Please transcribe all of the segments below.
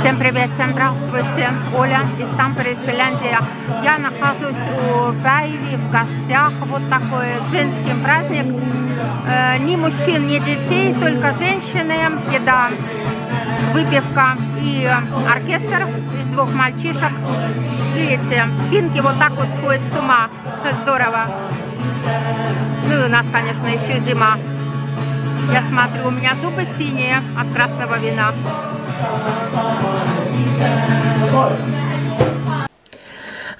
Всем привет, всем здравствуйте. Оля из Тампере, из Финляндии. Я нахожусь у Päivi в гостях. Вот такой женский праздник. Ни мужчин, ни детей, только женщины. Еда, выпивка и оркестр из двух мальчишек. Видите, финки вот так вот сходят с ума. Это здорово. Ну и у нас, конечно, еще зима. Я смотрю, у меня зубы синие от красного вина.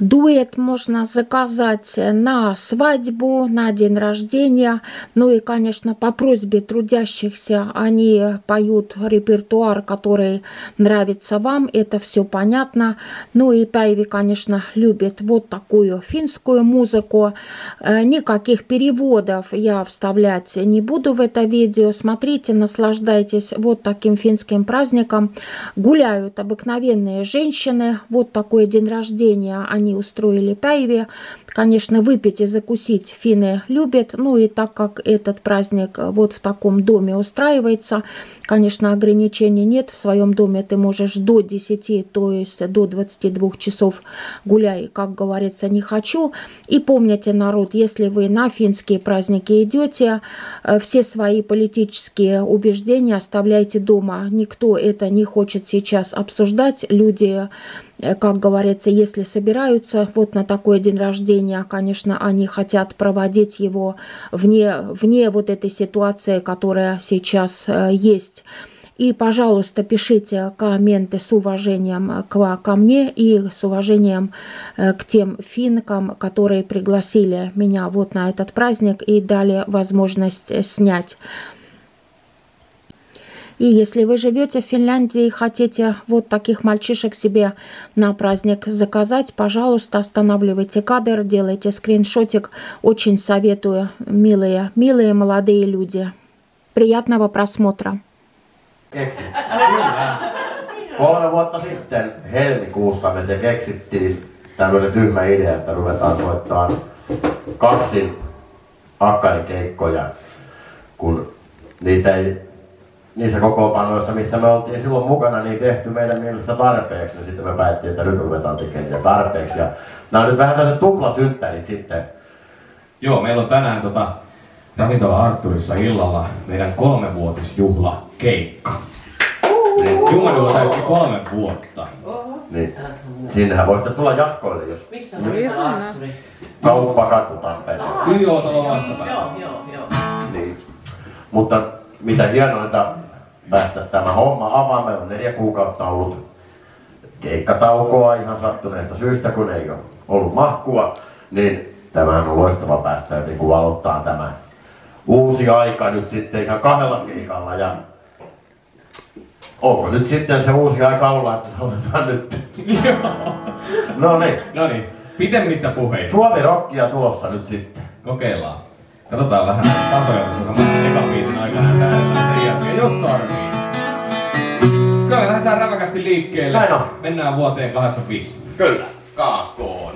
Дуэт можно заказать на свадьбу, на день рождения. Ну и, конечно, по просьбе трудящихся они поют репертуар, который нравится вам. Это все понятно. Ну и Päivi, конечно, любит вот такую финскую музыку. Никаких переводов я вставлять не буду в это видео. Смотрите, наслаждайтесь вот таким финским праздником. Гуляют обыкновенные женщины. Вот такой день рождения они устроили Päivi. Конечно, выпить и закусить финны любят. Ну и так как этот праздник вот в таком доме устраивается, конечно, ограничений нет. В своем доме ты можешь до 10, то есть до 22 часов гуляй, как говорится, не хочу. И помните, народ, если вы на финские праздники идете, все свои политические убеждения оставляйте дома. Никто это не хочет сейчас обсуждать. Люди, как говорится, если собираются вот на такой день рождения, конечно, они хотят проводить его вне вот этой ситуации, которая сейчас есть. И, пожалуйста, пишите комменты с уважением ко мне и с уважением к тем финкам, которые пригласили меня вот на этот праздник и дали возможность снять. И если вы живете в Финляндии и хотите вот таких мальчишек себе на праздник заказать, пожалуйста, останавливайте кадр, делайте скриншотик. Очень советую, милые, милые молодые люди. Приятного просмотра. 3 vuotta sitten helmikuussa me se keksittiin tämmöinen tyhmä idea, että ruvetaan soittamaan kaksin akkarikeikkoja, kun niitä ei niissä kokoopanoissa, missä me oltiin silloin mukana, niin tehty meidän mielessä tarpeeksi. No sitten me päättiin, että nyt ruvetaan tekemään niitä tarpeeksi. Ja nämä on nyt vähän tämmöiset tuplasynttärit sitten. Joo, meillä on tänään ravintola Arturissa illalla meidän 3-vuotisjuhlakeikka. Niin, JuMaDuo täytti 3 vuotta. Niin, siinähän voi sitten tulla jatkoille, jos... Mistä on Arturi? Kauppakatu Tampereella. Kyllä joo, talo vastapäin. Joo. Niin, mutta... Mitä hienointa päästä tämä homma avaa. Meillä on 4 kuukautta ollut keikkataukoa ihan sattuneesta syystä, kun ei ole ollut mahkua. Niin tämähän on loistava päästä niin valottaa tämä uusi aika nyt sitten ihan 2 keikalla. Ja onko nyt sitten se uusi aika olla, että se otetaan nyt? No niin, pitemmittä puheita. Suomi-rockia tulossa nyt sitten. Kokeillaan. Katsotaan vähän tasoja tässä saman ekabiisin aikana säädellään sen jälkeen, jos tarvii. Kyllä me lähdetään räväkästi liikkeelle. Näin on. Mennään vuoteen 85. Kyllä. Kaakkoon.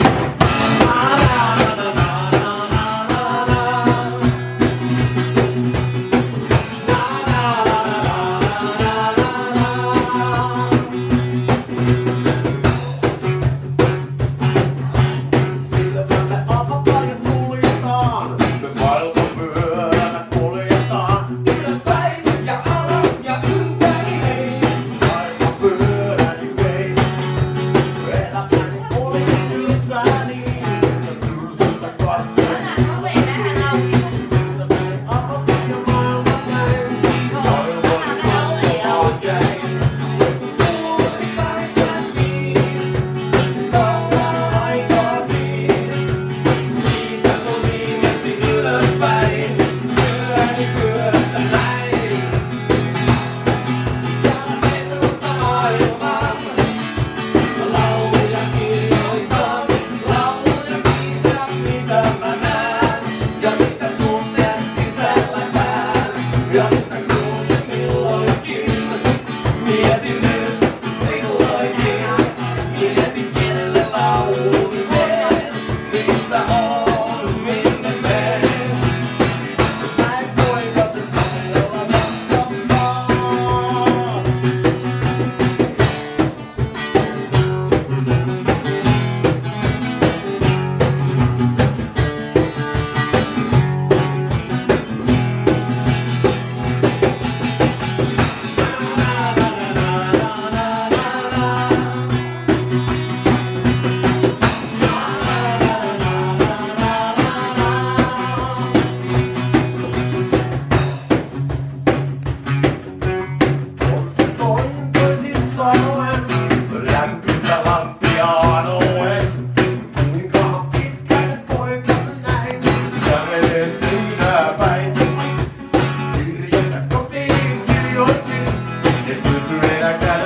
Yeah.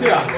Kiitoksia!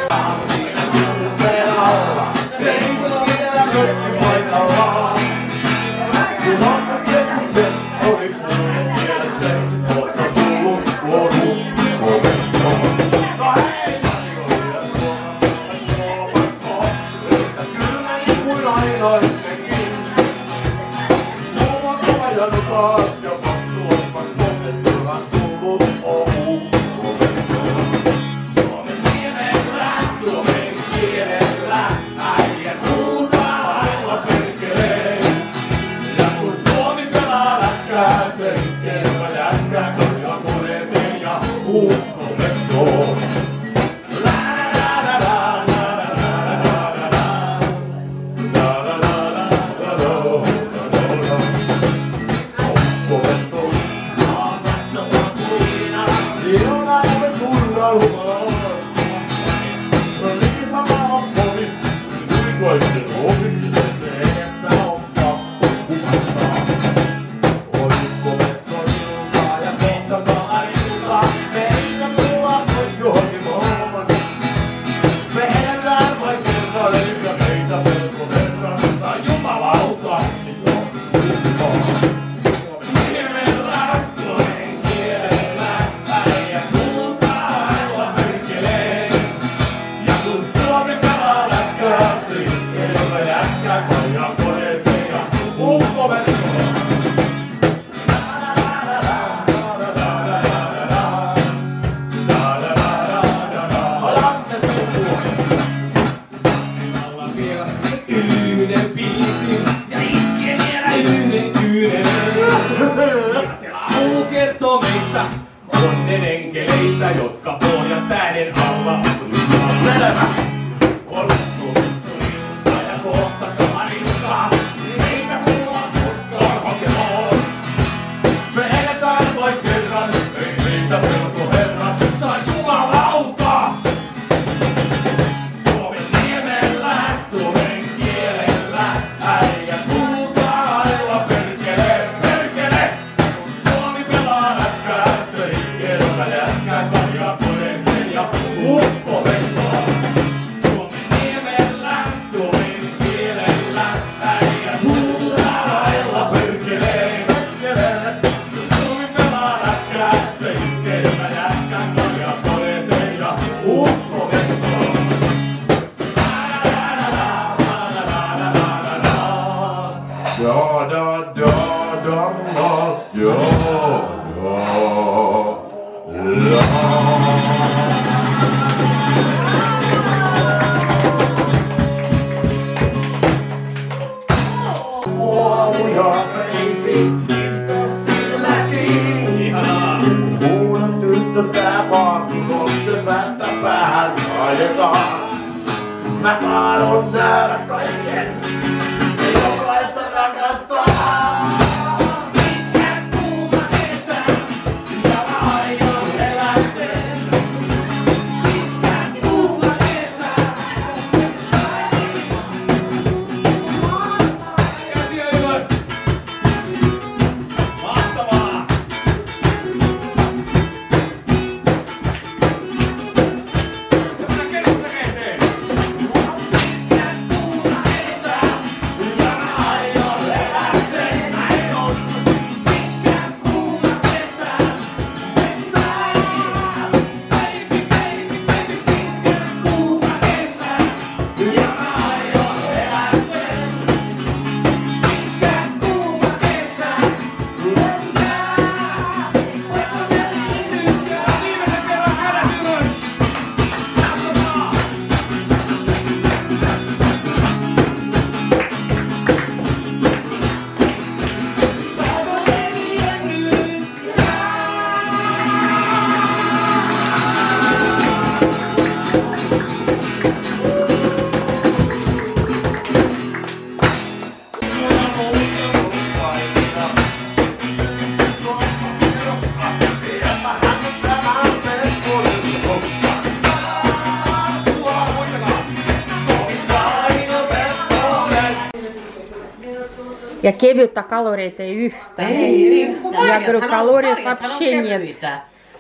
Ja kevyttä kaloreita ei yhtään. Ei yhtään. Ja kaloreita вообще нет.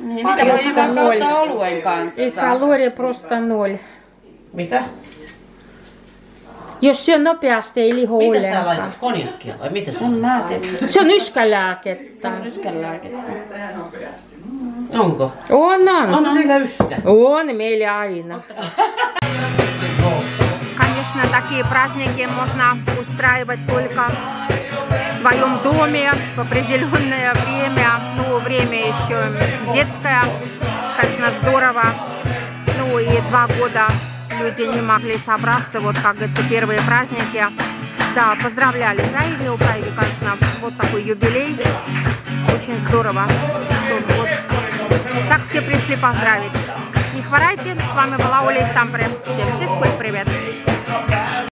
Mitä voi kautta oluen kanssa? Ei kaloria prosta 0. Mitä? Jos syö nopeasti ei liho ollenkaan. Mitä sä laitat? Konjakkia vai mitä se on? Se on yskälääkettä. Onko? On. On sillä yskä? On, meillä aina. Конечно, такие праздники можно устраивать только в своем доме в определенное время. Ну, время еще детское, конечно, здорово. Ну и 2 года люди не могли собраться, вот как эти первые праздники. Да, поздравляли Украину, конечно, вот такой юбилей. Очень здорово, что вот так все пришли поздравить. Не хворайте, с вами была Оля из Тампере. Всем привет!